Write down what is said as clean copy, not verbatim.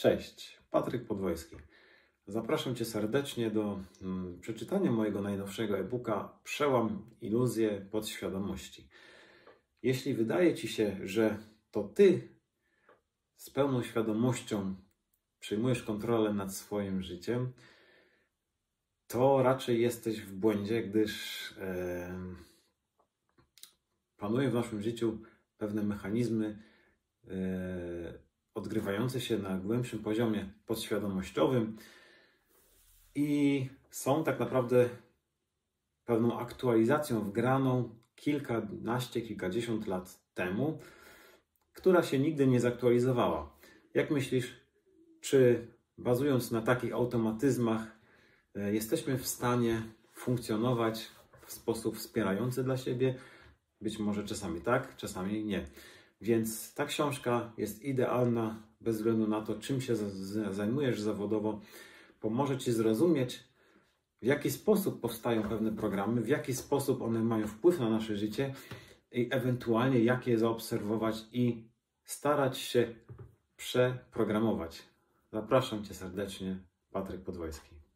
Cześć, Patryk Podwojski. Zapraszam Cię serdecznie do przeczytania mojego najnowszego e-booka Przełam iluzję podświadomości. Jeśli wydaje Ci się, że to Ty z pełną świadomością przyjmujesz kontrolę nad swoim życiem, to raczej jesteś w błędzie, gdyż panują w naszym życiu pewne mechanizmy odgrywające się na głębszym poziomie podświadomościowym i są tak naprawdę pewną aktualizacją wgraną kilkanaście, kilkadziesiąt lat temu, która się nigdy nie zaktualizowała. Jak myślisz, czy bazując na takich automatyzmach jesteśmy w stanie funkcjonować w sposób wspierający dla siebie? Być może czasami tak, czasami nie. Więc ta książka jest idealna bez względu na to, czym się zajmujesz zawodowo. Pomoże Ci zrozumieć, w jaki sposób powstają pewne programy, w jaki sposób one mają wpływ na nasze życie i ewentualnie jak je zaobserwować i starać się przeprogramować. Zapraszam Cię serdecznie, Patryk Podwojski.